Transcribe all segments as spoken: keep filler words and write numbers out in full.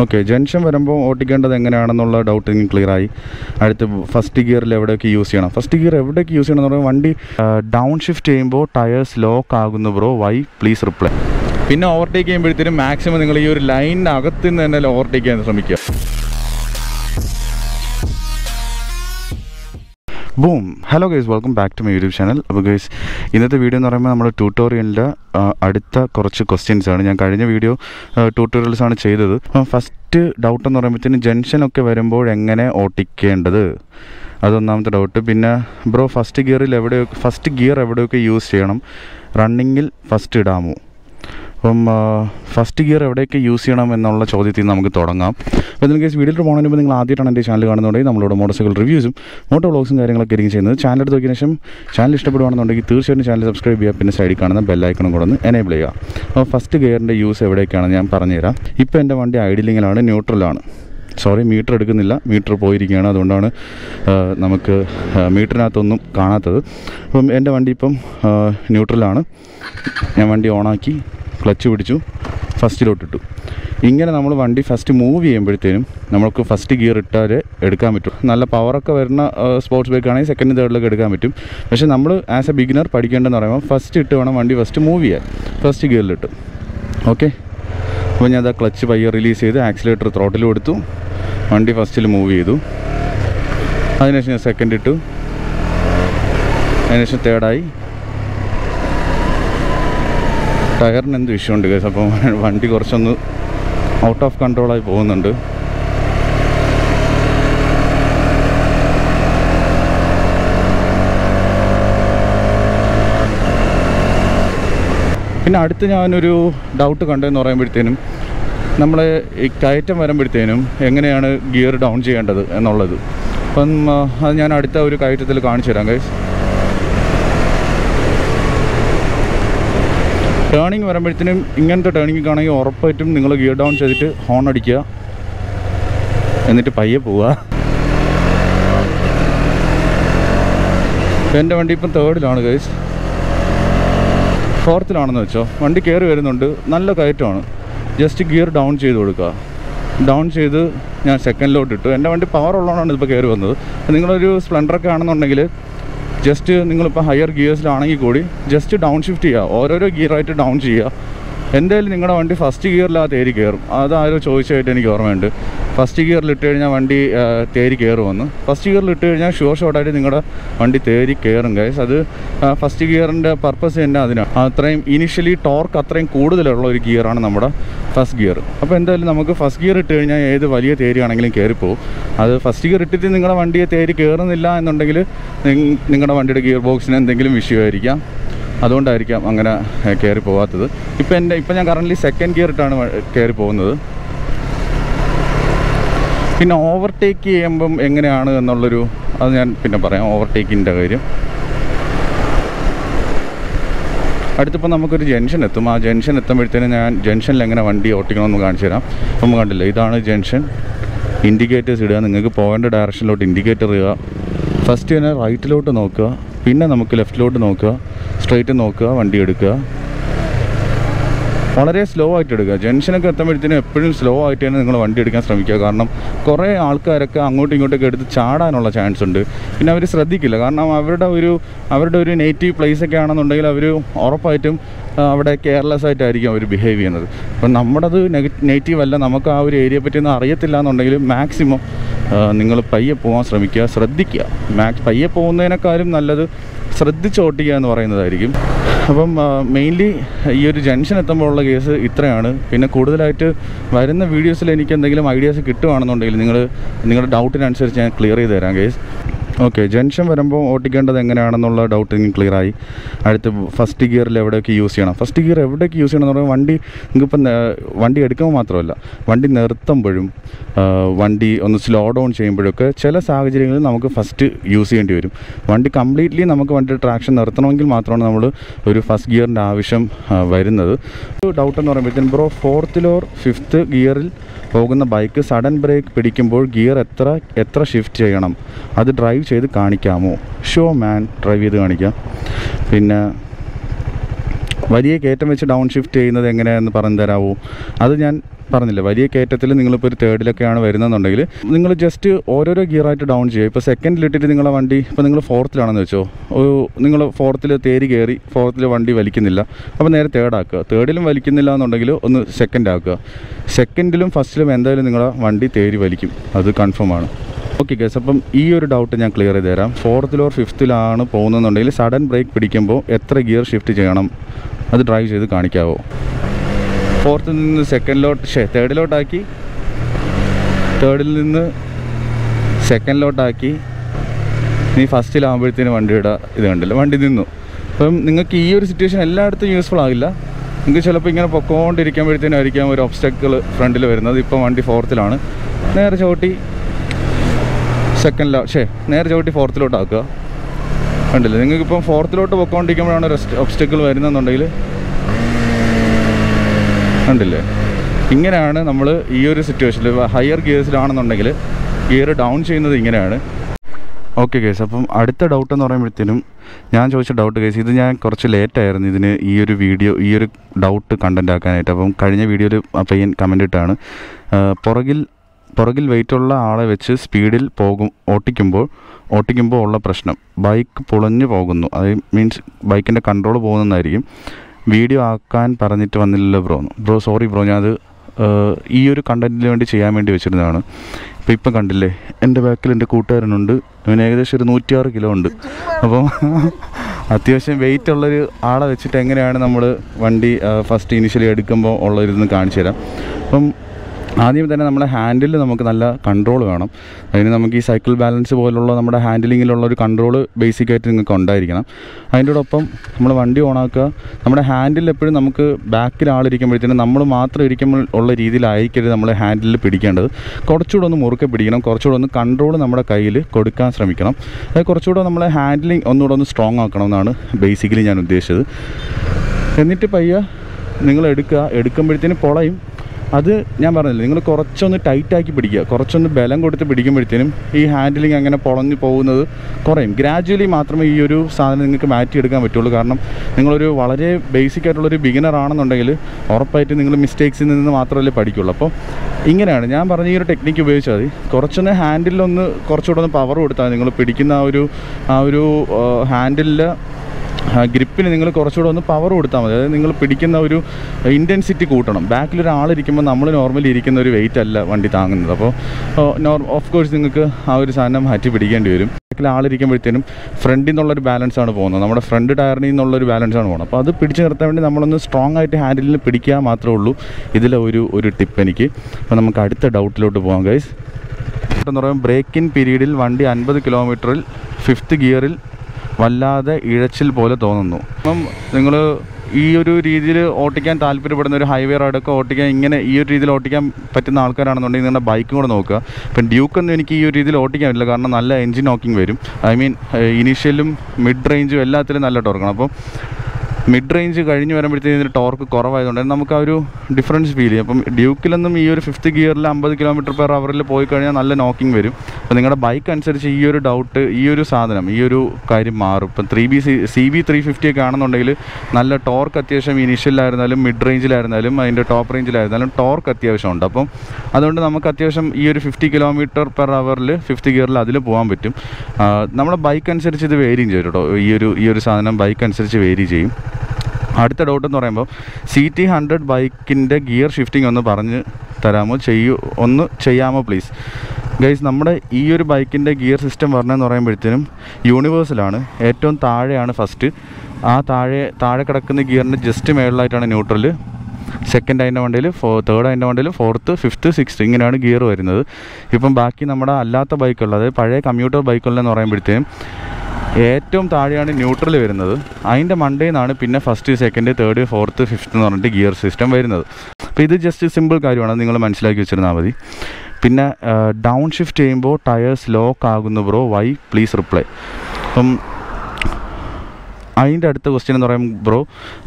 Okay, junction verumbo otikanda enganana doubting clear eye. At the first gear level use yana. First gear every use another one day downshift chamber, tires low, carguno bro. Why? Please reply. Pinna overtake maximum your line agatin and overtake and some. Boom! Hello guys, welcome back to my YouTube channel. Now guys, in this video, we have a tutorial on the questions. I have done a video tutorials on the first doubt on the junction of the variable and the that's the doubt. Bro, first gear, first gear use running first damu. From uh, first year, we use it. We will show you the video. We will show you the channel. We will show you the motorcycle reviews. We will show you the channel. We will show you the channel. We will show you the channel. Subscribe to the bell icon. Enable it. First gear use it. We will now idling neutral. Sorry, meter edukkunnilla meter poyirikana adondana namakku meter nathonnum kaanathathu appam ende vandi ippum neutral aanu nan vandi on aaki clutch pidichu first load ittu ingane nammal vandi first move cheyumbodhum namakku first gear ittare edukkan pittu nalla power okke varna sports bike aanu second third lokke edukkan pittum പക്ഷെ നമ്മൾ as a beginner പഠിക്കേണ്ടതെന്ന് പറയുമ്പോൾ first ഇട്ടു വേണം വണ്ടി first move ചെയ്യാൻ first gear ഇട്ടു okay. When the clutch wire release the accelerator throttle eduthu vandi first il move chedu adinesham second ittu adinesham third aayi tire n endu issue undu guys appo vandi korchonu out of control aayi povunnundu in aduthu njan oru doubt kandennu parayumbodhum നമ്മൾ ഈ കയറ്റം വരുമ്പോഴത്തേനും എങ്ങനെയാണ് gear down ചെയ്യേണ്ടത് എന്നുള്ളത് അപ്പം അത് ഞാൻ അടുത്ത ഒരു കയറ്റത്തിൽ കാണിച്ചു തരാം ഗൈസ്. ടേണിംഗ് വരുമ്പോഴത്തേനും ഇങ്ങനത്തെ ടേണിംഗ് ആണെങ്കിൽ ഉറപ്പായിട്ടും നിങ്ങൾ ഗിയർ ഡൗൺ ചെയ്തിട്ട് ഹോൺ അടിക്കുക എന്നിട്ട് പയ്യെ പോവുക. എൻ്റെ വണ്ടി ഇപ്പം തേർഡിലാണ് ഗൈസ്, ഫോർത്തിലാണെന്ന് വെച്ചോ. വണ്ടി കയറി വരുന്നുണ്ട്, നല്ല കയറ്റമാണ്. ജസ്റ്റ് ഗിയർ ഡൗൺ ചെയ്ത് കൊടുക്കുക. ഡൗൺ ചെയ്ത് ഞാൻ സെക്കൻഡിലോട്ട് ഇട്ടു. എൻ്റെ വണ്ടി പവർ ഉള്ളതുകൊണ്ടാണ് ഇപ്പോൾ കയറി വന്നത്. നിങ്ങളൊരു സ്പ്ലെൻഡറൊക്കെ ആണെന്നുണ്ടെങ്കിൽ ജസ്റ്റ് നിങ്ങളിപ്പോൾ ഹയർ ഗിയേഴ്സിലാണെങ്കിൽ കൂടി ജസ്റ്റ് ഡൗൺ ഷിഫ്റ്റ് ചെയ്യുക, ഓരോരോ ഗിയറായിട്ട് ഡൗൺ ചെയ്യുക. എന്തായാലും നിങ്ങളുടെ വണ്ടി ഫസ്റ്റ് ഗിയറിലാ തേരി കയറും. അതാരോ ചോദിച്ചായിട്ട് എനിക്ക് ഓർമ്മയുണ്ട്, ഫസ്റ്റ് ഗിയറിലിട്ട് കഴിഞ്ഞാൽ വണ്ടി തേരി കയറുമെന്ന്. ഫസ്റ്റ് ഗിയറിലിട്ട് കഴിഞ്ഞാൽ ഷുവർ ഷോട്ടായിട്ട് നിങ്ങളുടെ വണ്ടി തേരി കയറും ഗൈസ്. അത് ഫസ്റ്റ് ഗിയറിൻ്റെ പർപ്പസ് തന്നെ അതിനാണ്. അത്രയും ഇനിഷ്യലി ടോർക്ക് അത്രയും കൂടുതലുള്ള ഒരു ഗിയറാണ് നമ്മുടെ ഫസ്റ്റ് ഗിയർ. അപ്പോൾ എന്തായാലും നമുക്ക് ഫസ്റ്റ് ഗിയർ ഇട്ട് കഴിഞ്ഞാൽ ഏത് വലിയ തേരി ആണെങ്കിലും കയറിപ്പോവും. അത് ഫസ്റ്റ് ഗിയർ ഇട്ടിട്ട് നിങ്ങളുടെ വണ്ടിയെ തേരി കയറുന്നില്ല എന്നുണ്ടെങ്കിൽ നിങ്ങളുടെ വണ്ടിയുടെ ഗിയർ ബോക്സിന് എന്തെങ്കിലും ഇഷ്യൂ ആയിരിക്കാം, അതുകൊണ്ടായിരിക്കാം അങ്ങനെ കയറി പോകാത്തത്. ഇപ്പം എൻ്റെ ഇപ്പം ഞാൻ കറൻ്റ്ലി സെക്കൻഡ് ഗിയർ ഇട്ടാണ് കയറി പോകുന്നത്. പിന്നെ ഓവർടേക്ക് ചെയ്യുമ്പം എങ്ങനെയാണ് എന്നുള്ളൊരു അത് ഞാൻ പിന്നെ പറയാം, ഓവർടേക്കിൻ്റെ കാര്യം. അടുത്തിപ്പോൾ നമുക്കൊരു ജംഗ്ഷൻ എത്തും. ആ ജംഗ്ഷൻ എത്തുമ്പോഴത്തേനും ഞാൻ ജംഗ്ഷനിൽ എങ്ങനെ വണ്ടി ഓട്ടിക്കണമെന്ന് കാണിച്ചു തരാം. നമ്മൾ കണ്ടില്ല, ഇതാണ് ജംഗ്ഷൻ. ഇൻഡിക്കേറ്റേഴ്സ് ഇടുക, നിങ്ങൾക്ക് പോകേണ്ട ഡയറക്ഷനിലോട്ട് ഇൻഡിക്കേറ്റർ ഇടുക. ഫസ്റ്റ് തന്നെ റൈറ്റിലോട്ട് നോക്കുക, പിന്നെ നമുക്ക് ലെഫ്റ്റിലോട്ട് നോക്കുക, സ്ട്രൈറ്റ് നോക്കുക, വണ്ടി എടുക്കുക. വളരെ സ്ലോ ആയിട്ട് എടുക്കുക. ജംഗ്ഷനൊക്കെ എത്തുമ്പോഴത്തേനും എപ്പോഴും സ്ലോ ആയിട്ട് തന്നെ നിങ്ങൾ വണ്ടി എടുക്കാൻ ശ്രമിക്കുക. കാരണം കുറേ ആൾക്കാരൊക്കെ അങ്ങോട്ടും ഇങ്ങോട്ടൊക്കെ എടുത്ത് ചാടാനുള്ള ചാൻസ് ഉണ്ട്. പിന്നെ അവർ ശ്രദ്ധിക്കില്ല, കാരണം അവരുടെ ഒരു അവരുടെ ഒരു നേറ്റീവ് പ്ലേസൊക്കെ ആണെന്നുണ്ടെങ്കിൽ അവർ ഉറപ്പായിട്ടും അവിടെ കെയർലെസ് ആയിട്ടായിരിക്കും അവർ ബിഹേവ് ചെയ്യുന്നത്. അപ്പം നമ്മുടേത് നേറ്റീവ് അല്ല, നമുക്ക് ആ ഒരു ഏരിയയെ പറ്റിയൊന്നും അറിയത്തില്ല എന്നുണ്ടെങ്കിൽ മാക്സിമം നിങ്ങൾ പയ്യെ പോകാൻ ശ്രമിക്കുക, ശ്രദ്ധിക്കുക. മാക്സ് പയ്യെ പോകുന്നതിനേക്കാളും നല്ലത് ശ്രദ്ധിച്ചോട്ടിക്കുക എന്ന് പറയുന്നതായിരിക്കും. അപ്പം മെയിൻലി ഈ ഒരു ജംഗ്ഷൻ എത്തുമ്പോഴുള്ള കേസ് ഇത്രയാണ്. പിന്നെ കൂടുതലായിട്ട് വരുന്ന വീഡിയോസിൽ എനിക്ക് എന്തെങ്കിലും ഐഡിയാസ് കിട്ടുകയാണെന്നുണ്ടെങ്കിൽ നിങ്ങൾ നിങ്ങളുടെ ഡൗട്ടിനനുസരിച്ച് ഞാൻ ക്ലിയർ ചെയ്ത് തരാം കേസ്. ഓക്കെ, ജംഗ്ഷൻ വരുമ്പോൾ ഓട്ടിക്കേണ്ടത് എങ്ങനെയാണെന്നുള്ള ഡൗട്ട് എനിക്ക് ക്ലിയർ ആയി. അടുത്ത് ഫസ്റ്റ് ഗിയറിൽ എവിടെയൊക്കെ യൂസ് ചെയ്യണം, ഫസ്റ്റ് ഗിയർ എവിടെയൊക്കെ യൂസ് ചെയ്യണം എന്ന് പറഞ്ഞാൽ വണ്ടി നിങ്ങൾക്കിപ്പം വണ്ടി എടുക്കുമ്പോൾ മാത്രമല്ല, വണ്ടി നിർത്തുമ്പോഴും വണ്ടി ഒന്ന് സ്ലോ ഡൗൺ ചെയ്യുമ്പോഴൊക്കെ ചില സാഹചര്യങ്ങളിൽ നമുക്ക് ഫസ്റ്റ് യൂസ് ചെയ്യേണ്ടി വരും. വണ്ടി കംപ്ലീറ്റ്ലി നമുക്ക് വണ്ടി ട്രാക്ഷൻ നിർത്തണമെങ്കിൽ മാത്രമാണ് നമ്മൾ ഒരു ഫസ്റ്റ് ഗിയറിൻ്റെ ആവശ്യം വരുന്നത്. ഒരു ഡൗട്ട് എന്ന് പറയുമ്പോഴത്തേക്കും ബ്രോ ഫോർത്തിലോർ ഫിഫ്ത്ത് ഗിയറിൽ പോകുന്ന ബൈക്ക് സഡൻ ബ്രേക്ക് പിടിക്കുമ്പോൾ ഗിയർ എത്ര എത്ര ഷിഫ്റ്റ് ചെയ്യണം, അത് ഡ്രൈവ് ചെയ്ത് കാണിക്കാമോ? ഷോ മാൻ, ഡ്രൈവ് ചെയ്ത് കാണിക്കാം. പിന്നെ വലിയ കയറ്റം വെച്ച് ഡൗൺ ഷിഫ്റ്റ് ചെയ്യുന്നത് എങ്ങനെയാണെന്ന് പറഞ്ഞു തരാമോ? അത് ഞാൻ പറഞ്ഞില്ല. വലിയ കയറ്റത്തിൽ നിങ്ങളിപ്പോൾ ഒരു തേർഡിലൊക്കെയാണ് വരുന്നതെന്നുണ്ടെങ്കിൽ നിങ്ങൾ ജസ്റ്റ് ഓരോരോ ഗിയറായിട്ട് ഡൗൺ ചെയ്യുക. ഇപ്പോൾ സെക്കൻഡിലിട്ടിട്ട് നിങ്ങളുടെ വണ്ടി, ഇപ്പോൾ നിങ്ങൾ ഫോർത്തിലാണെന്ന് വെച്ചോ, നിങ്ങൾ ഫോർത്തിൽ തേരി കയറി ഫോർത്തിൽ വണ്ടി വലിക്കുന്നില്ല, അപ്പോൾ നേരെ തേർഡാക്കുക. തേർഡിലും വലിക്കുന്നില്ല എന്നുണ്ടെങ്കിൽ ഒന്ന് സെക്കൻഡാക്കുക. സെക്കൻഡിലും ഫസ്റ്റിലും എന്തായാലും നിങ്ങളുടെ വണ്ടി തേരി വലിക്കും, അത് കൺഫേം ആണ്. ഓക്കെ ഗൈസ്, അപ്പം ഈ ഒരു ഡൗട്ട് ഞാൻ ക്ലിയർ ചെയ്ത് തരാം. ഫോർത്തിൽ ഓർ ഫിഫ്ത്തിലാണ് പോകുന്നതെന്നുണ്ടെങ്കിൽ സഡൻ ബ്രേക്ക് പിടിക്കുമ്പോൾ എത്ര ഗിയർ ഷിഫ്റ്റ് ചെയ്യണം അത് ഡ്രൈവ് ചെയ്ത് കാണിക്കാവോ? ഫോർത്തിൽ നിന്ന് സെക്കൻഡിലോട്ട് ഷേ തേർഡിലോട്ടാക്കി, തേർഡിൽ നിന്ന് സെക്കൻഡിലോട്ടാക്കി, നീ ഫസ്റ്റിലാകുമ്പോഴത്തേന് വണ്ടിയുടെ ഇത് കണ്ടില്ല, വണ്ടി നിന്നു. അപ്പം നിങ്ങൾക്ക് ഈ ഒരു സിറ്റുവേഷൻ എല്ലായിടത്തും യൂസ്ഫുൾ ആകില്ല. നിങ്ങൾക്ക് ചിലപ്പോൾ ഇങ്ങനെ പൊക്കോണ്ടിരിക്കുമ്പോഴത്തേനായിരിക്കാം ഒരു ഒബ്സ്റ്റക്കിൾ ഫ്രണ്ടിൽ വരുന്നത്. ഇപ്പോൾ വണ്ടി ഫോർത്തിലാണ്, നേരെ ചവിട്ടി സെക്കൻഡിലോ ഷേ നേരെ ചവിട്ടി ഫോർത്തിലോട്ടാക്കുക. കണ്ടില്ല, നിങ്ങൾക്കിപ്പം ഫോർത്തിലോട്ട് പൊക്കോണ്ടിരിക്കുമ്പോഴാണ് ഒരു ഒബ്സ്റ്റക്കിൾ വരുന്നതെന്നുണ്ടെങ്കിൽ ണ്ടില്ലേ. ഇങ്ങനെയാണ് നമ്മൾ ഈ ഒരു സിറ്റുവേഷനിൽ ഹയർ ഗിയേഴ്സിലാണെന്നുണ്ടെങ്കിൽ ഗിയർ ഡൗൺ ചെയ്യുന്നത്, ഇങ്ങനെയാണ്. ഓക്കെ ഗൈസ്, അപ്പം അടുത്ത ഡൗട്ട് എന്ന് പറയുമ്പോഴത്തേനും ഞാൻ ചോദിച്ച ഡൗട്ട് ഗൈസ്, ഇത് ഞാൻ കുറച്ച് ലേറ്റായിരുന്നു ഇതിന് ഈ ഒരു വീഡിയോ ഈ ഒരു ഡൗട്ട് കണ്ടൻ്റ് ആക്കാനായിട്ട്. അപ്പം കഴിഞ്ഞ വീഡിയോയിൽ ആ പയ്യൻ കമൻ്റ് ഇട്ടാണ്, പുറകിൽ പുറകിൽ വെയിറ്റുള്ള ആളെ വെച്ച് സ്പീഡിൽ പോകും ഓട്ടിക്കുമ്പോൾ ഓട്ടിക്കുമ്പോൾ ഉള്ള പ്രശ്നം, ബൈക്ക് പൊളഞ്ഞു പോകുന്നു, അത് മീൻസ് ബൈക്കിൻ്റെ കൺട്രോൾ പോകുന്നതായിരിക്കും. വീഡിയോ ആക്കാൻ പറഞ്ഞിട്ട് വന്നില്ലല്ലോ ബ്രോ ബ്രോ സോറി ബ്രോ, ഞാൻ അത് ഈ ഒരു കണ്ടൻറ്റിന് വേണ്ടി ചെയ്യാൻ വേണ്ടി വെച്ചിരുന്നതാണ്. ഇപ്പോൾ ഇപ്പം കണ്ടില്ലേ, എൻ്റെ ബാക്കിൽ എൻ്റെ കൂട്ടുകാരനുണ്ട്, അവന് ഏകദേശം ഒരു നൂറ്റിയാറ് കിലോ ഉണ്ട്. അപ്പം അത്യാവശ്യം വെയിറ്റ് ഉള്ളൊരു ആളെ വെച്ചിട്ട് എങ്ങനെയാണ് നമ്മൾ വണ്ടി ഫസ്റ്റ് ഇനിഷ്യലി എടുക്കുമ്പോൾ ഉള്ളൊരിതെന്ന് കാണിച്ചു തരാം. അപ്പം ആദ്യം തന്നെ നമ്മുടെ ഹാൻഡിൽ നമുക്ക് നല്ല കൺട്രോൾ വേണം. അതിന് നമുക്ക് ഈ സൈക്കിൾ ബാലൻസ് പോലുള്ള നമ്മുടെ ഹാൻഡിലിങ്ങിലുള്ള ഒരു കൺട്രോൾ ബേസിക്കായിട്ട് നിങ്ങൾക്ക് ഉണ്ടായിരിക്കണം. അതിൻ്റെയോടൊപ്പം നമ്മൾ വണ്ടി ഓണാക്കുക, നമ്മുടെ ഹാൻഡിൽ എപ്പോഴും നമുക്ക് ബാക്കിൽ ആളിരിക്കുമ്പോഴത്തേനും നമ്മൾ മാത്രം ഇരിക്കുമ്പോൾ ഉള്ള രീതിയിലായിരിക്കരുത് നമ്മൾ ഹാൻഡിൽ പിടിക്കേണ്ടത്. കുറച്ചുകൂടെ ഒന്ന് മുറുക്കെ പിടിക്കണം, കുറച്ചുകൂടെ ഒന്ന് കൺട്രോൾ നമ്മുടെ കയ്യിൽ കൊടുക്കാൻ ശ്രമിക്കണം. അത് കുറച്ചുകൂടെ നമ്മളെ ഹാൻഡിലിങ് ഒന്നുകൂടെ ഒന്ന് സ്ട്രോങ് ആക്കണം എന്നാണ് ബേസിക്കലി ഞാൻ ഉദ്ദേശിച്ചത്. എന്നിട്ട് പയ്യെ നിങ്ങൾ എടുക്കുക, എടുക്കുമ്പോഴത്തേനും പൊളയും. അത് ഞാൻ പറഞ്ഞില്ല, നിങ്ങൾ കുറച്ചൊന്ന് ടൈറ്റാക്കി പിടിക്കുക, കുറച്ചൊന്ന് ബലം കൊടുത്ത് പിടിക്കുമ്പോഴത്തേനും ഈ ഹാൻഡിലിങ് അങ്ങനെ പൊളഞ്ഞു പോകുന്നത് കുറയും. ഗ്രാജുവലി മാത്രമേ ഈ ഒരു സാധനം നിങ്ങൾക്ക് മാറ്റിയെടുക്കാൻ പറ്റുള്ളൂ. കാരണം നിങ്ങളൊരു വളരെ ബേസിക് ആയിട്ടുള്ളൊരു ബിഗിനർ ആണെന്നുണ്ടെങ്കിൽ ഉറപ്പായിട്ട് നിങ്ങൾ മിസ്റ്റേക്സിൽ നിന്ന് മാത്രമല്ലേ പഠിക്കുള്ളൂ. അപ്പോൾ ഇങ്ങനെയാണ് ഞാൻ പറഞ്ഞ ഈ ഒരു ടെക്നിക്ക് ഉപയോഗിച്ചാൽ മതി. കുറച്ചൊന്ന് ഹാൻഡിലൊന്ന് കുറച്ചുകൂടെ ഒന്ന് പവർ കൊടുത്താൽ നിങ്ങൾ പിടിക്കുന്ന ആ ഒരു ആ ഒരു ഹാൻഡിലിൽ ഗ്രിപ്പിന് നിങ്ങൾ കുറച്ചുകൂടെ ഒന്ന് പവർ കൊടുത്താൽ മതി. അതായത് നിങ്ങൾ പിടിക്കുന്ന ഒരു ഇൻറ്റൻസിറ്റി കൂട്ടണം. ബാക്കിലൊരാളിരിക്കുമ്പോൾ നമ്മൾ നോർമലി ഇരിക്കുന്ന ഒരു വെയിറ്റ് അല്ല വണ്ടി താങ്ങുന്നത്. അപ്പോൾ നോർ ഓഫ് കോഴ്സ് നിങ്ങൾക്ക് ആ ഒരു സാധനം മാറ്റി പിടിക്കേണ്ടി വരും. ബാക്കിൽ ആളിരിക്കുമ്പോഴത്തേനും ഫ്രണ്ടിൽ നിന്നുള്ളൊരു ബാലൻസാണ് പോകുന്നത്, നമ്മുടെ ഫ്രണ്ട് ടയറിൽ നിന്നുള്ളൊരു ബാലൻസാണ് പോകുന്നത്. അപ്പോൾ അത് പിടിച്ച് നിർത്താൻ വേണ്ടി നമ്മളൊന്ന് സ്ട്രോങ് ആയിട്ട് ഹാൻഡിലിൽ പിടിക്കുക മാത്രമേ ഉള്ളൂ ഇതിലെ ഒരു ഒരു ടിപ്പ് എനിക്ക്. അപ്പോൾ നമുക്ക് അടുത്ത ഡൗട്ടിലോട്ട് പോകാം ഗൈസ്. എന്ന് പറയുമ്പോൾ ബ്രേക്ക് ഇൻ പീരീഡിൽ വണ്ടി അൻപത് കിലോമീറ്ററിൽ ഫിഫ്ത്ത് ഗിയറിൽ വല്ലാതെ ഇഴച്ചിൽ പോലെ തോന്നുന്നു. അപ്പം നിങ്ങൾ ഈ ഒരു രീതിയിൽ ഓട്ടിക്കാൻ താല്പര്യപ്പെടുന്ന ഒരു ഹൈവേ റോഡൊക്കെ ഓട്ടിക്കാൻ ഇങ്ങനെ ഈ ഒരു രീതിയിൽ ഓട്ടിക്കാൻ പറ്റുന്ന ആൾക്കാരാണെന്നുണ്ടെങ്കിൽ നിങ്ങളുടെ ബൈക്കും കൂടെ നോക്കുക. ഇപ്പം ഡ്യൂക്കൊന്നും എനിക്ക് ഈ ഒരു രീതിയിൽ ഓട്ടിക്കാൻ പറ്റില്ല, കാരണം നല്ല എൻജിൻ നോക്കിങ് വരും. ഐ മീൻ ഇനീഷ്യലും മിഡ് റേഞ്ചും എല്ലാത്തിലും നല്ല ടോർക്കാണ്. അപ്പം മിഡ് റേഞ്ച് കഴിഞ്ഞ് വരുമ്പോഴത്തേക്കും ഇതിന് ടോർക്ക് കുറവായതുകൊണ്ട് നമുക്ക് ആ ഒരു ഡിഫറൻസ് ഫീൽ ചെയ്യും. അപ്പം ഡ്യൂക്കിലൊന്നും ഈ ഒരു ഫിഫ്ത്ത് ഗിയറിൽ അമ്പത് കിലോമീറ്റർ പെർ അവറിൽ പോയി കഴിഞ്ഞാൽ നല്ല നോക്കിങ് വരും. അപ്പോൾ നിങ്ങളുടെ ബൈക്ക് അനുസരിച്ച് ഈ ഒരു ഡൗട്ട് ഈ ഒരു സാധനം ഈ ഒരു കാര്യം മാറും. ഇപ്പം three B C C B three fifty ഒക്കെ ആണെന്നുണ്ടെങ്കിൽ നല്ല ടോർക്ക് അത്യാവശ്യം ഇനീഷ്യലായിരുന്നാലും മിഡ് റേഞ്ചിലായിരുന്നാലും അതിൻ്റെ ടോപ്പ് റേഞ്ചിലായിരുന്നാലും ടോർക്ക് അത്യാവശ്യമുണ്ട്. അപ്പം അതുകൊണ്ട് നമുക്ക് അത്യാവശ്യം ഈ ഒരു ഫിഫ്റ്റി കിലോമീറ്റർ പെർ അവറിൽ ഫിഫ്ത്ത് ഗിയറിൽ അതിൽ പോകാൻ പറ്റും. നമ്മുടെ ബൈക്ക് അനുസരിച്ച് ഇത് വേരിയും ചെയ്യും കേട്ടോ. ഈ ഒരു ഈ ഒരു സാധനം ബൈക്ക് അനുസരിച്ച് വേരി ചെയ്യും. അടുത്ത ഡൗട്ട് എന്ന് പറയുമ്പോൾ സി ടി ഹൺഡ്രഡ് ബൈക്കിൻ്റെ ഗിയർ ഷിഫ്റ്റിംഗ് ഒന്ന് പറഞ്ഞ് തരാമോ, ചെയ്യൂ ഒന്ന് ചെയ്യാമോ പ്ലീസ് ഗൈസ്. നമ്മുടെ ഈ ഒരു ബൈക്കിൻ്റെ ഗിയർ സിസ്റ്റം പറഞ്ഞതെന്ന് പറയുമ്പോഴത്തേനും യൂണിവേഴ്സലാണ്. ഏറ്റവും താഴെയാണ് ഫസ്റ്റ്, ആ താഴെ താഴെ കിടക്കുന്ന ഗിയറിൻ്റെ ജസ്റ്റ് മേളിലായിട്ടാണ് ന്യൂട്രൽ, സെക്കൻഡ് അതിൻ്റെ വണ്ടിയിൽ ഫോ തേർഡ് അതിൻ്റെ വണ്ടിയിൽ ഫോർത്ത് ഫിഫ്ത്ത് സിക്സ്ത്ത് ഇങ്ങനെയാണ് ഗിയർ വരുന്നത്. ഇപ്പം ബാക്കി നമ്മുടെ അല്ലാത്ത ബൈക്കുകൾ, അതായത് പഴയ കമ്പ്യൂട്ടർ ബൈക്കുകളെന്ന് പറയുമ്പോഴത്തേനും ഏറ്റവും താഴെയാണ് ന്യൂട്രൽ വരുന്നത്, അതിൻ്റെ മണ്ടയിൽ നിന്നാണ് പിന്നെ first second third fourth fifth എന്ന് പറഞ്ഞിട്ട് ഗിയർ സിസ്റ്റം വരുന്നത്. അപ്പോൾ ഇത് ജസ്റ്റ് സിമ്പിൾ കാര്യമാണ്, നിങ്ങൾ മനസ്സിലാക്കി വെച്ചിരുന്നാൽ മതി. പിന്നെ ഡൗൺ ഷിഫ്റ്റ് ചെയ്യുമ്പോൾ ടയേഴ്സ് ലോക്ക് ആകുന്നു ബ്രോ, വൈ പ്ലീസ് റിപ്ലൈ. അപ്പം അതിൻ്റെ അടുത്ത ക്വസ്റ്റ്യൻ എന്ന് പറയുമ്പോൾ ബ്രോ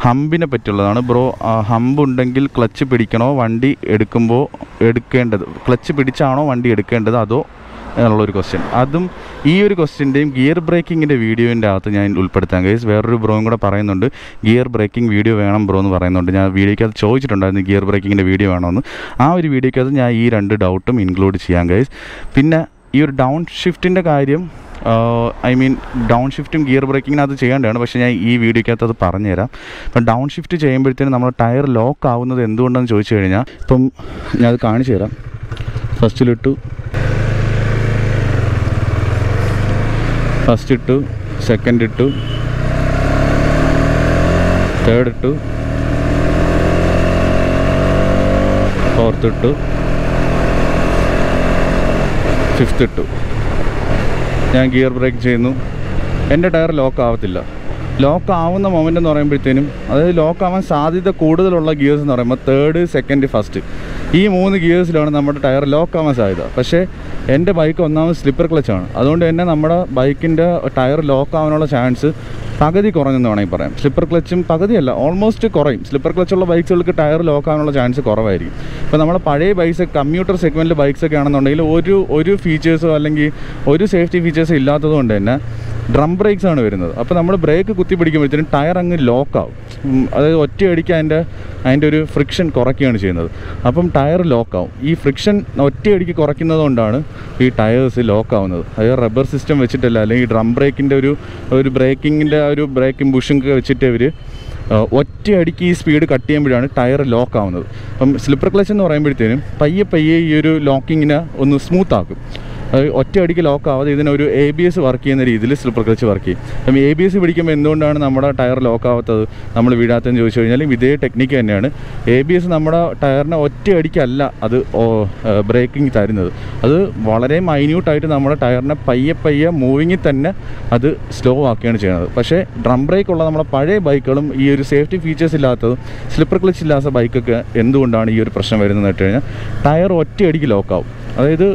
ഹമ്പിനെ പറ്റിയുള്ളതാണ്. ബ്രോ ഹമ്പ് ഉണ്ടെങ്കിൽ ക്ലച്ച് പിടിക്കണോ വണ്ടി എടുക്കുമ്പോൾ എടുക്കേണ്ടത്, ക്ലച്ച് പിടിച്ചാണോ വണ്ടി എടുക്കേണ്ടത് അതോ എന്നുള്ളൊരു ക്വസ്റ്റ്യൻ. അതും ഈ ഒരു ക്വസ്റ്റ്യൻ്റെയും ഗിയർ ബ്രേക്കിങ്ങിൻ്റെ വീഡിയോൻ്റെ അകത്ത് ഞാൻ ഉൾപ്പെടുത്താൻ ഗൈസ്. വേറൊരു ബ്രോയും കൂടെ പറയുന്നുണ്ട് ഗിയർ ബ്രേക്കിംഗ് വീഡിയോ വേണം ബ്രോ എന്ന് പറയുന്നുണ്ട്. ഞാൻ വീഡിയോക്കകത്ത് ചോദിച്ചിട്ടുണ്ടായിരുന്നു ഗിയർ ബ്രേക്കിങ്ങിൻ്റെ വീഡിയോ വേണമെന്ന്. ആ ഒരു വീഡിയോക്കകത്ത് ഞാൻ ഈ രണ്ട് ഡൗട്ടും ഇൻക്ലൂഡ് ചെയ്യാം ഗൈസ്. പിന്നെ ഈ ഒരു ഡൗൺ ഷിഫ്റ്റിൻ്റെ കാര്യം, ഐ മീൻ ഡൗൺ ഷിഫ്റ്റും ഗിയർ ബ്രേക്കിങ്ങിന് അത് ചെയ്യേണ്ടതാണ്, പക്ഷേ ഞാൻ ഈ വീഡിയോക്കകത്ത് അത് പറഞ്ഞുതരാം. അപ്പം ഡൗൺ ഷിഫ്റ്റ് ചെയ്യുമ്പോഴത്തേനും നമ്മൾ ടയർ ലോക്ക് ആവുന്നത് എന്തുകൊണ്ടെന്ന് ചോദിച്ചു കഴിഞ്ഞാൽ ഇപ്പം ഞാൻ അത് കാണിച്ചു തരാം. ഫസ്റ്റിലിട്ടു, ഫസ്റ്റ് ഇട്ടു, സെക്കൻഡ് ഇട്ടു, തേർഡ് ഇട്ടു, ഫോർത്ത് ഇട്ടു, ഫിഫ്ത്ത് ഇട്ടു. ഞാൻ ഗിയർ ബ്രേക്ക് ചെയ്യുന്നു, എൻ്റെ ടയർ ലോക്ക് ആവത്തില്ല. ലോക്ക് ആവുന്ന മൊമെൻ്റ് എന്ന് പറയുമ്പോഴത്തേനും, അതായത് ലോക്കാവാൻ സാധ്യത കൂടുതലുള്ള ഗിയേഴ്സ് എന്ന് പറയുമ്പോൾ തേർഡ്, സെക്കൻഡ്, ഫസ്റ്റ്, ഈ മൂന്ന് ഗിയേഴ്സിലാണ് നമ്മുടെ ടയർ ലോക്കാവാൻ സാധ്യത. പക്ഷേ എൻ്റെ ബൈക്ക് ഒന്നാമത് സ്ലിപ്പർ ക്ലച്ചാണ്. അതുകൊണ്ട് തന്നെ നമ്മുടെ ബൈക്കിൻ്റെ ടയർ ലോക്കാവാനുള്ള ചാൻസ് പകുതി കുറഞ്ഞെന്ന് വേണമെങ്കിൽ പറയാം. സ്ലിപ്പർ ക്ലച്ചും പകുതിയല്ല, ഓൾമോസ്റ്റ് കുറയും. സ്ലിപ്പർ ക്ലച്ചുള്ള ബൈക്സുകൾക്ക് ടയർ ലോക്കാവാനുള്ള ചാൻസ് കുറവായിരിക്കും. ഇപ്പോൾ നമ്മുടെ പഴയ ബൈക്സ്, കമ്മ്യൂട്ടർ സെഗ്മെൻറ്റിലെ ബൈക്സൊക്കെ ആണെന്നുണ്ടെങ്കിൽ ഒരു ഒരു ഫീച്ചേഴ്സോ അല്ലെങ്കിൽ ഒരു സേഫ്റ്റി ഫീച്ചേഴ്സോ ഇല്ലാത്തത് കൊണ്ട് തന്നെ ഡ്രം ബ്രേക്സ് ആണ് വരുന്നത്. അപ്പോൾ നമ്മൾ ബ്രേക്ക് കുത്തി പിടിക്കുമ്പോഴത്തേനും ടയർ അങ്ങ് ലോക്കാവും. അതായത് ഒറ്റയടിക്ക് അതിൻ്റെ അതിൻ്റെ ഒരു ഫ്രിക്ഷൻ കുറയ്ക്കുകയാണ് ചെയ്യുന്നത്. അപ്പം ടയർ ലോക്കാവും. ഈ ഫ്രിക്ഷൻ ഒറ്റയടിക്ക് കുറയ്ക്കുന്നത് കൊണ്ടാണ് ഈ ടയേഴ്സ് ലോക്കാവുന്നത്. അതായത് റബ്ബർ സിസ്റ്റം വെച്ചിട്ടല്ല, അല്ലെങ്കിൽ ഡ്രം ബ്രേക്കിൻ്റെ ഒരു ഒരു ബ്രേക്കിങ്ങിൻ്റെ ഒരു ബ്രേക്കിംഗ് ബുഷിംഗ് വെച്ചിട്ട് ഇവർ ഒറ്റയടിക്ക് ഈ സ്പീഡ് കട്ട് ചെയ്യുമ്പോഴാണ് ടയർ ലോക്കാവുന്നത്. അപ്പം സ്ലിപ്പർ ക്ലച്ച് എന്ന് പറയുമ്പോഴത്തേനും പയ്യെ പയ്യെ ഈ ഒരു ലോക്കിങ്ങിനെ ഒന്ന് സ്മൂത്താക്കും. ഒറ്റയടിക്ക് ലോക്കാവാതെ ഇതിനൊരു എ ബി എസ് വർക്ക് ചെയ്യുന്ന രീതിയിൽ സ്ലിപ്പർ ക്ലച്ച് വർക്ക് ചെയ്യും. അപ്പം എ ബി എസ് പിടിക്കുമ്പോൾ എന്തുകൊണ്ടാണ് നമ്മുടെ ടയർ ലോക്കാവാത്തത്, നമ്മൾ വീഴാത്തതെന്ന് ചോദിച്ചു കഴിഞ്ഞാൽ ഇതേ ടെക്നിക്ക് തന്നെയാണ്. എ ബി എസ് നമ്മുടെ ടയറിനെ ഒറ്റയടിക്കല്ല അത് ബ്രേക്കിംഗ് തരുന്നത്. അത് വളരെ മൈന്യൂട്ടായിട്ട് നമ്മുടെ ടയറിനെ പയ്യെ പയ്യെ മൂവിങ്ങിൽ തന്നെ അത് സ്ലോ ആക്കുകയാണ് ചെയ്യുന്നത്. പക്ഷേ ഡ്രം ബ്രേക്ക് ഉള്ള നമ്മുടെ പഴയ ബൈക്കുകളും ഈ ഒരു സേഫ്റ്റി ഫീച്ചേഴ്സ് ഇല്ലാത്തതും സ്ലിപ്പർ ക്ലച്ച് ഇല്ലാത്ത ബൈക്കൊക്കെ എന്തുകൊണ്ടാണ് ഈ ഒരു പ്രശ്നം വരുന്നതെന്ന് വെച്ച് കഴിഞ്ഞാൽ ടയർ ഒറ്റയടിക്ക് ലോക്കാവും. അതായത്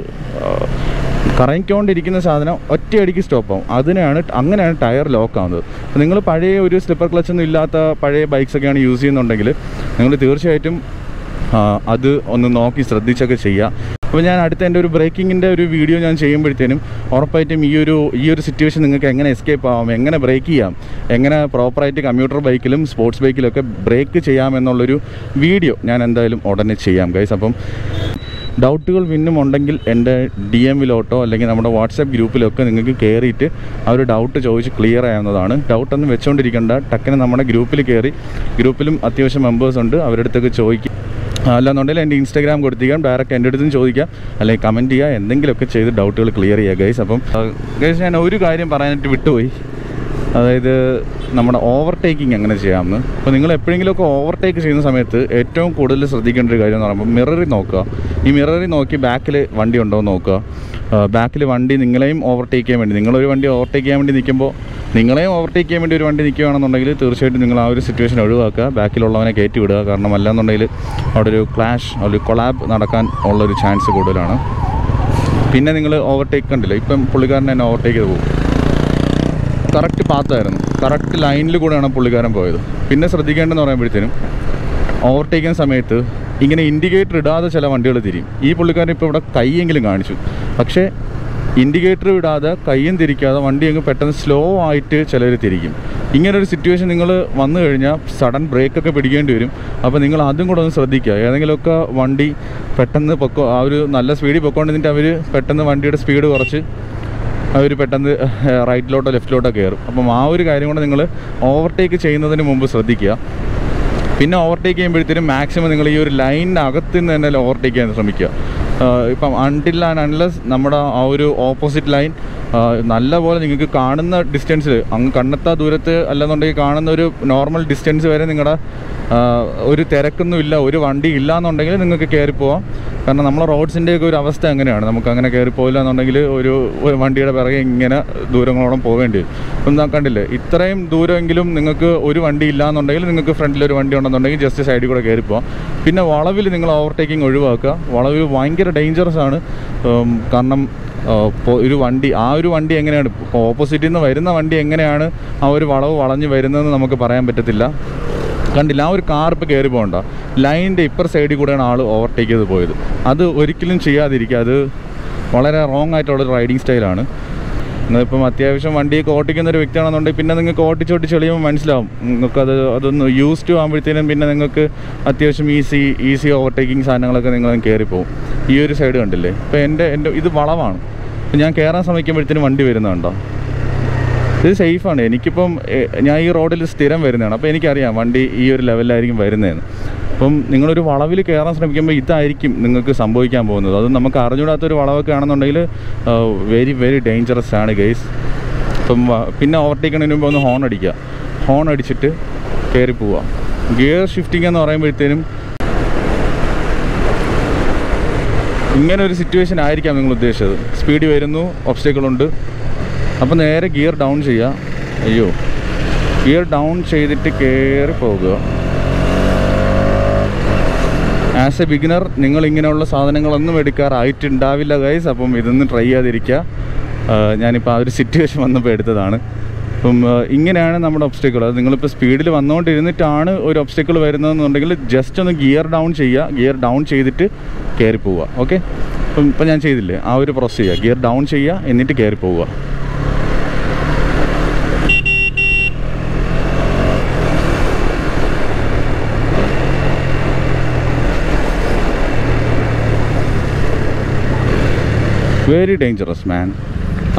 കറങ്ങിക്കൊണ്ടിരിക്കുന്ന സാധനം ഒറ്റയടിക്ക് സ്റ്റോപ്പാകും. അതിനാണ് അങ്ങനെയാണ് ടയർ ലോക്കാവുന്നത്. അപ്പോൾ നിങ്ങൾ പഴയ ഒരു സ്ലിപ്പർ ക്ലച്ചൊന്നും ഇല്ലാത്ത പഴയ ബൈക്സൊക്കെയാണ് യൂസ് ചെയ്യുന്നുണ്ടെങ്കിൽ നിങ്ങൾ തീർച്ചയായിട്ടും അത് ഒന്ന് നോക്കി ശ്രദ്ധിച്ചൊക്കെ ചെയ്യുക. അപ്പോൾ ഞാൻ അടുത്ത എൻ്റെ ഒരു ബ്രേക്കിങ്ങിൻ്റെ ഒരു വീഡിയോ ഞാൻ ചെയ്യുമ്പോഴത്തേനും ഉറപ്പായിട്ടും ഈ ഒരു ഈ ഒരു സിറ്റുവേഷൻ നിങ്ങൾക്ക് എങ്ങനെ എസ്കേപ്പ് ആവാം, എങ്ങനെ ബ്രേക്ക് ചെയ്യാം, എങ്ങനെ പ്രോപ്പറായിട്ട് കമ്പ്യൂട്ടർ ബൈക്കിലും സ്പോർട്സ് ബൈക്കിലൊക്കെ ബ്രേക്ക് ചെയ്യാമെന്നുള്ളൊരു വീഡിയോ ഞാൻ എന്തായാലും ഉടനെ ചെയ്യാം ഗൈസ്. അപ്പം ഡൗട്ടുകൾ പിന്നും ഉണ്ടെങ്കിൽ എൻ്റെ ഡി എമ്മിലോട്ടോ അല്ലെങ്കിൽ നമ്മുടെ വാട്സാപ്പ് ഗ്രൂപ്പിലൊക്കെ നിങ്ങൾക്ക് കയറിയിട്ട് ആ ഒരു ഡൗട്ട് ചോദിച്ച് ക്ലിയർ ആവുന്നതാണ്. ഡൗട്ടൊന്നും വെച്ചുകൊണ്ടിരിക്കേണ്ട, ടക്കിന് നമ്മുടെ ഗ്രൂപ്പിൽ കയറി, ഗ്രൂപ്പിലും അത്യാവശ്യം മെമ്പേഴ്സ് ഉണ്ട്, അവരുടെ അടുത്തൊക്കെ ചോദിക്കും. അല്ലാന്നുണ്ടെങ്കിൽ എൻ്റെ ഇൻസ്റ്റാഗ്രാം കൊടുത്തിരിക്കാം, ഡയറക്റ്റ് എൻ്റെ അടുത്തും ചോദിക്കാം, അല്ലെങ്കിൽ കമൻറ്റ് ചെയ്യുക, എന്തെങ്കിലുമൊക്കെ ചെയ്ത് ഡൗട്ടുകൾ ക്ലിയർ ചെയ്യുക ഗൈസ്. അപ്പം ഗൈസ്, ഞാൻ ഒരു കാര്യം പറയാനായിട്ട് വിട്ടുപോയി. അതായത് നമ്മുടെ ഓവർടേക്കിംഗ് എങ്ങനെ ചെയ്യാമെന്ന്. അപ്പോൾ നിങ്ങൾ എപ്പോഴെങ്കിലുമൊക്കെ ഓവർടേക്ക് ചെയ്യുന്ന സമയത്ത് ഏറ്റവും കൂടുതൽ ശ്രദ്ധിക്കേണ്ട ഒരു കാര്യം എന്ന് പറയുമ്പോൾ മിററിൽ നോക്കുക. ഈ മിററിൽ നോക്കി ബാക്കിൽ വണ്ടി ഉണ്ടോ എന്ന് നോക്കുക. ബാക്കിൽ വണ്ടി നിങ്ങളെയും ഓവർടേക്ക് ചെയ്യാൻ വേണ്ടി, നിങ്ങളൊരു വണ്ടി ഓവർടേക്ക് ചെയ്യാൻ വേണ്ടി നിൽക്കുമ്പോൾ, നിങ്ങളെയും ഓവർടേക്ക് ചെയ്യാൻ വേണ്ടി ഒരു വണ്ടി നിൽക്കുകയാണെന്നുണ്ടെങ്കിൽ തീർച്ചയായിട്ടും നിങ്ങൾ ആ ഒരു സിറ്റുവേഷൻ ഒഴിവാക്കുക, ബാക്കിലുള്ളവനെ കയറ്റി വിടുക. കാരണം അല്ലാന്നുണ്ടെങ്കിൽ അവിടെ ഒരു ക്ലാഷ്, ഒരു കൊളാബ് നടക്കാൻ ഉള്ളൊരു ചാൻസ് കൂടുതലാണ്. പിന്നെ നിങ്ങൾ ഓവർടേക്ക് കണ്ടില്ല, ഇപ്പം പുള്ളിക്കാരൻ തന്നെ ഓവർടേക്ക് ചെയ്ത് പോകും. കറക്റ്റ് പാത്തായിരുന്നു, കറക്റ്റ് ലൈനിൽ കൂടെയാണ് പുള്ളിക്കാരൻ പോയത്. പിന്നെ ശ്രദ്ധിക്കേണ്ടതെന്ന് പറയുമ്പോഴത്തേനും ഓവർടേക്ക് ചെയ്യുന്ന സമയത്ത് ഇങ്ങനെ ഇൻഡിക്കേറ്റർ ഇടാതെ ചില വണ്ടികൾ തിരിയും. ഈ പുള്ളിക്കാരൻ ഇപ്പോൾ ഇവിടെ കൈയെങ്കിലും കാണിച്ചു, പക്ഷേ ഇൻഡിക്കേറ്റർ ഇടാതെ കൈയും തിരിക്കാതെ വണ്ടി അങ്ങ് പെട്ടെന്ന് സ്ലോ ആയിട്ട് ചിലർ തിരിക്കും. ഇങ്ങനൊരു സിറ്റുവേഷൻ നിങ്ങൾ വന്നു കഴിഞ്ഞാൽ സഡൻ ബ്രേക്കൊക്കെ പിടിക്കേണ്ടി വരും. അപ്പോൾ നിങ്ങൾ അതും കൂടെ ഒന്ന് ശ്രദ്ധിക്കുക. ഏതെങ്കിലുമൊക്കെ വണ്ടി പെട്ടെന്ന് പൊക്കോ, ആ ഒരു നല്ല സ്പീഡിൽ പൊക്കോണ്ടിരുന്നിട്ട് അവർ പെട്ടെന്ന് വണ്ടിയുടെ സ്പീഡ് കുറച്ച് അവർ പെട്ടെന്ന് റൈറ്റിലോട്ടോ ലെഫ്റ്റിലോട്ടോ കയറും. അപ്പം ആ ഒരു കാര്യം കൊണ്ട് നിങ്ങൾ ഓവർടേക്ക് ചെയ്യുന്നതിന് മുമ്പ് ശ്രദ്ധിക്കുക. പിന്നെ ഓവർടേക്ക് ചെയ്യുമ്പോഴത്തേനും മാക്സിമം നിങ്ങൾ ഈ ഒരു ലൈനിൻ്റെ അകത്ത് നിന്ന് തന്നെ ഓവർടേക്ക് ചെയ്യാൻ ശ്രമിക്കുക. ഇപ്പം അൺടിൽ ആൻഡ് അൺലെസ് നമ്മുടെ ആ ഒരു ഓപ്പോസിറ്റ് ലൈൻ നല്ലപോലെ നിങ്ങൾക്ക് കാണുന്ന ഡിസ്റ്റൻസിൽ, അങ്ങ് കണ്ണെത്താ ദൂരത്ത്, അല്ലെന്നുണ്ടെങ്കിൽ കാണുന്ന ഒരു നോർമൽ ഡിസ്റ്റൻസ് വരെ നിങ്ങളുടെ ഒരു തിരക്കൊന്നുമില്ല, ഒരു വണ്ടി ഇല്ല എന്നുണ്ടെങ്കിൽ നിങ്ങൾക്ക് കയറിപ്പോവാം. കാരണം നമ്മളെ റോഡ്സിൻ്റെയൊക്കെ ഒരു അവസ്ഥ അങ്ങനെയാണ്. നമുക്ക് അങ്ങനെ കയറിപ്പോയില്ല എന്നുണ്ടെങ്കിൽ ഒരു വണ്ടിയുടെ പിറകെ ഇങ്ങനെ ദൂരങ്ങളോടൊപ്പം പോവേണ്ടി വരും. ഒന്നും കണ്ടില്ലേ, ഇത്രയും ദൂരമെങ്കിലും നിങ്ങൾക്ക് ഒരു വണ്ടി ഇല്ല എന്നുണ്ടെങ്കിൽ നിങ്ങൾക്ക് ഫ്രണ്ടിലൊരു വണ്ടി ഉണ്ടെന്നുണ്ടെങ്കിൽ ജസ്റ്റ് സൈഡിൽ കൂടെ കയറിപ്പോവാം. പിന്നെ വളവിൽ നിങ്ങൾ ഓവർടേക്കിംഗ് ഒഴിവാക്കുക. വളവിൽ ഭയങ്കര ഡേഞ്ചറസ് ആണ്. കാരണം ഒരു വണ്ടി, ആ ഒരു വണ്ടി എങ്ങനെയാണ് ഇപ്പോൾ ഓപ്പോസിറ്റിൽ നിന്ന് വരുന്ന വണ്ടി എങ്ങനെയാണ് ആ ഒരു വളവ് വളഞ്ഞ് വരുന്നതെന്ന് നമുക്ക് പറയാൻ പറ്റത്തില്ല. കണ്ടില്ല, ആ ഒരു കാർ ഇപ്പോൾ കയറി പോകണ്ട, ലൈനിൻ്റെ ഇപ്പർ സൈഡിൽ കൂടെയാണ് ആൾ ഓവർടേക്ക് ചെയ്ത് പോയത്. അത് ഒരിക്കലും ചെയ്യാതിരിക്കുക. അത് വളരെ റോങ് ആയിട്ടുള്ളൊരു റൈഡിങ് സ്റ്റൈലാണ്. നിങ്ങളിപ്പം അത്യാവശ്യം വണ്ടിയൊക്കെ ഓടിക്കുന്ന ഒരു വ്യക്തിയാണെന്നുണ്ടെങ്കിൽ പിന്നെ നിങ്ങൾക്ക് ഓടിച്ചോടിച്ച് കളിയുമ്പോൾ മനസ്സിലാവും. നിങ്ങൾക്കത് അതൊന്ന് യൂസ് ടു ആകുമ്പോഴത്തേനും പിന്നെ നിങ്ങൾക്ക് അത്യാവശ്യം ഈസി ഈസി ഓവർടേക്കിംഗ് സാധനങ്ങളൊക്കെ നിങ്ങൾ കയറിപ്പോവും. ഈ ഒരു സൈഡ് കണ്ടില്ലേ, ഇപ്പോൾ എൻ്റെ എൻ്റെ ഇത് വളവാണ്. ഞാൻ കയറാൻ ശ്രമിക്കുമ്പോഴത്തേനും വണ്ടി വരുന്നുണ്ടോ, ഇത് സേഫാണ്. എനിക്കിപ്പം ഞാൻ ഈ റോഡിൽ സ്ഥിരം വരുന്നതാണ്, അപ്പോൾ എനിക്കറിയാം വണ്ടി ഈ ഒരു ലെവലിലായിരിക്കും വരുന്നതെന്ന്. അപ്പം നിങ്ങളൊരു വളവിൽ കയറാൻ ശ്രമിക്കുമ്പോൾ ഇതായിരിക്കും നിങ്ങൾക്ക് സംഭവിക്കാൻ പോകുന്നത്. അത് നമുക്ക് അറിഞ്ഞൂടാത്തൊരു വളവൊക്കെ ആണെന്നുണ്ടെങ്കിൽ വെരി വെരി ഡേഞ്ചറസ് ആണ് ഗൈസ്. അപ്പം പിന്നെ ഓവർടേക്കണതിന് മുമ്പ് ഒന്ന് ഹോൺ അടിക്കുക, ഹോൺ അടിച്ചിട്ട് കയറി പോവുക. ഗിയർ ഷിഫ്റ്റിംഗ് എന്ന് പറയുമ്പോഴത്തേനും ഇങ്ങനെ ഒരു സിറ്റുവേഷൻ ആയിരിക്കാം നിങ്ങൾ ഉദ്ദേശിച്ചത്. സ്പീഡ് വരുന്നു, ഒബ്സ്റ്റക്കിളുണ്ട്, അപ്പോൾ നേരെ ഗിയർ ഡൗൺ ചെയ്യുക. അയ്യോ, ഗിയർ ഡൗൺ ചെയ്തിട്ട് കയറി പോകുക. ആസ് എ ബിഗിനർ നിങ്ങൾ ഇങ്ങനെയുള്ള സാധനങ്ങളൊന്നും എടുക്കാറായിട്ടുണ്ടാവില്ല ഗൈസ്. അപ്പം ഇതൊന്നും ട്രൈ ചെയ്യാതിരിക്കുക. ഞാനിപ്പോൾ ആ ഒരു സിറ്റുവേഷൻ വന്നപ്പോൾ എടുത്തതാണ്. അപ്പം ഇങ്ങനെയാണ് നമ്മുടെ ഒബ്സ്റ്റക്കിൾ. അത് നിങ്ങളിപ്പോൾ സ്പീഡിൽ വന്നുകൊണ്ടിരുന്നിട്ടാണ് ഒരു ഒബ്സ്റ്റക്കിൾ വരുന്നതെന്നുണ്ടെങ്കിൽ ജസ്റ്റ് ഒന്ന് ഗിയർ ഡൗൺ ചെയ്യുക, ഗിയർ ഡൗൺ ചെയ്തിട്ട് കയറി പോവുക. ഓക്കെ, അപ്പം ഇപ്പം ഞാൻ ചെയ്തില്ലേ, ആ ഒരു പ്രോസസ് ചെയ്യുക, ഗിയർ ഡൗൺ ചെയ്യുക, എന്നിട്ട് കയറി പോവുക. Very dangerous man.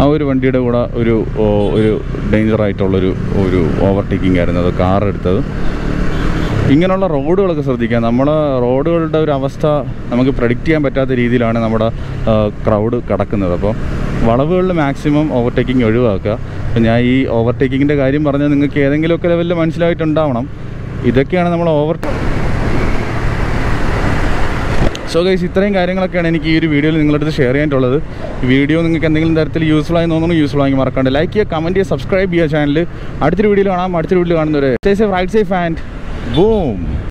ആ ഒരു വണ്ടിയുടെ കൂടെ ഒരു ഒരു ഡേഞ്ചറായിട്ടുള്ളൊരു ഒരു ഓവർടേക്കിംഗ് ആയിരുന്നു അത് കാർ എടുത്തത്. ഇങ്ങനെയുള്ള റോഡുകളൊക്കെ ശ്രദ്ധിക്കാം. നമ്മളെ റോഡുകളുടെ ഒരു അവസ്ഥ നമുക്ക് പ്രെഡിക്റ്റ് ചെയ്യാൻ പറ്റാത്ത രീതിയിലാണ് നമ്മുടെ ക്രൗഡ് കിടക്കുന്നത്. അപ്പോൾ വളവുകളിൽ മാക്സിമം ഓവർടേക്കിംഗ് ഒഴിവാക്കുക. അപ്പോൾ ഞാൻ ഈ ഓവർടേക്കിങ്ങിൻ്റെ കാര്യം പറഞ്ഞാൽ നിങ്ങൾക്ക് ഏതെങ്കിലുമൊക്കെ ലെവലിൽ മനസ്സിലായിട്ടുണ്ടാവണം. ഇതൊക്കെയാണ് നമ്മൾ ഓവർ സോ ഗൈസ്, ഇത്രയും കാര്യങ്ങളൊക്കെയാണ് എനിക്ക് ഈ ഒരു വീഡിയോയിൽ നിങ്ങളടുത്ത് ഷെയർ ചെയ്യാനുള്ളത്. ഈ വീഡിയോ നിങ്ങൾക്ക് എന്തെങ്കിലും തരത്തിൽ യൂസ്ഫുള്ളായി തോന്നുന്നു, യൂസ്ഫുള്ളായി മറക്കാണ്ട് ലൈക്ക് ചെയ്യുക, കമൻറ്റ് ചെയ്യുക, സബ്സ്ക്രൈബ് ചെയ്യുക ചാനൽ. അടുത്തൊരു വീഡിയോയിൽ കാണാം. അടുത്തൊരു വീഡിയോയിൽ കാണുന്നവരെ stay safe, ride safe and boom.